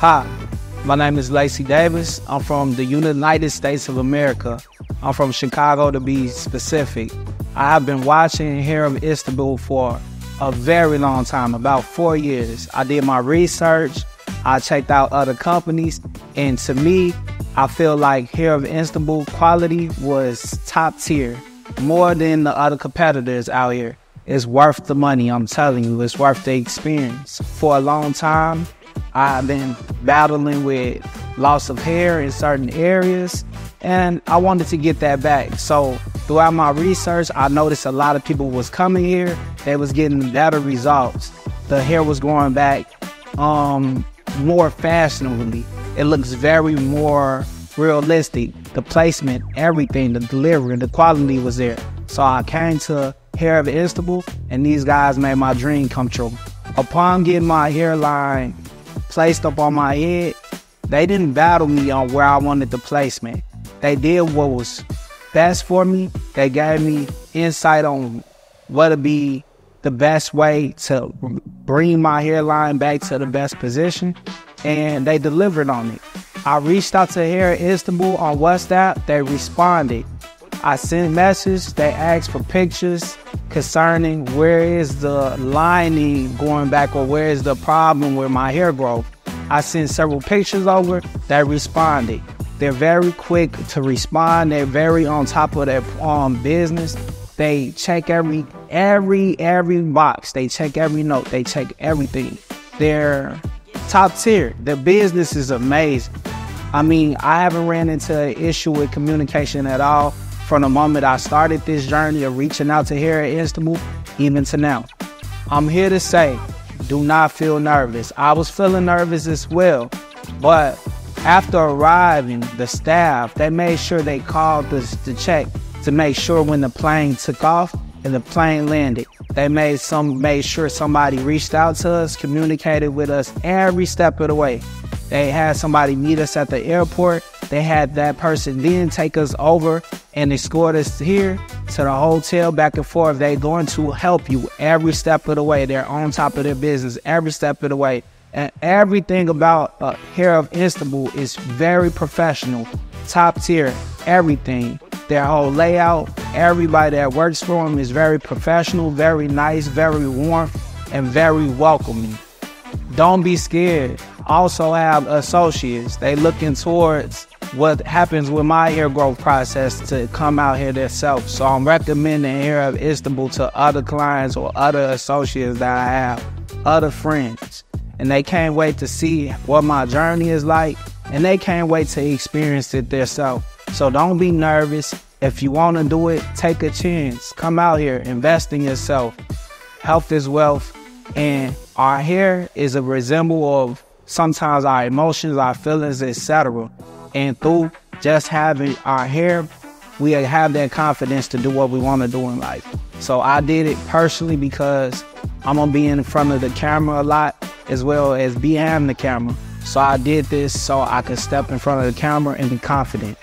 Hi, my name is Lacy Davis. I'm from the United States of America. I'm from Chicago to be specific. I've been watching Hair of Istanbul for a very long time, about 4 years. I did my research, I checked out other companies, and to me, I feel like Hair of Istanbul quality was top tier, more than the other competitors out here. It's worth the money, I'm telling you, it's worth the experience. For a long time, I've been battling with loss of hair in certain areas, and I wanted to get that back. So throughout my research, I noticed a lot of people was coming here. They was getting better results. The hair was growing back more fashionably. It looks very more realistic. The placement, everything, the delivery, the quality was there. So I came to Hair of Istanbul, and these guys made my dream come true. Upon getting my hairline placed up on my head, they didn't battle me on where I wanted the placement. They did what was best for me. They gave me insight on what would be the best way to bring my hairline back to the best position, and they delivered on it. I reached out to Hair of Istanbul on WhatsApp. They responded. I sent messages. They asked for pictures concerning where is the lining going back or where is the problem with my hair growth. I sent several pictures over. They responded. They're very quick to respond. They're very on top of their business. They check every box. They check every note. They check everything. They're top tier. Their business is amazing. I mean, I haven't ran into an issue with communication at all from the moment I started this journey of reaching out to Hair of Istanbul, even to now. I'm here to say, do not feel nervous. I was feeling nervous as well, but after arriving, the staff, they made sure they called us to check to make sure when the plane took off and the plane landed. They made sure somebody reached out to us, communicated with us every step of the way. They had somebody meet us at the airport. They had that person then take us over and escort us here to the hotel, back and forth. They're going to help you every step of the way. They're on top of their business every step of the way. And everything about Hair of Istanbul is very professional, top tier, everything. Their whole layout, everybody that works for them is very professional, very nice, very warm, and very welcoming. Don't be scared. Also have associates. They looking towards what happens with my hair growth process to come out here themselves. So I'm recommending Hair of Istanbul to other clients or other associates that I have, other friends. And they can't wait to see what my journey is like, and they can't wait to experience it themselves. So don't be nervous. If you want to do it, take a chance. Come out here, invest in yourself. Health is wealth, and our hair is a resemble of sometimes our emotions, our feelings, etc. And through just having our hair, we have that confidence to do what we want to do in life. So I did it personally because I'm going to be in front of the camera a lot, as well as behind the camera. So I did this so I could step in front of the camera and be confident.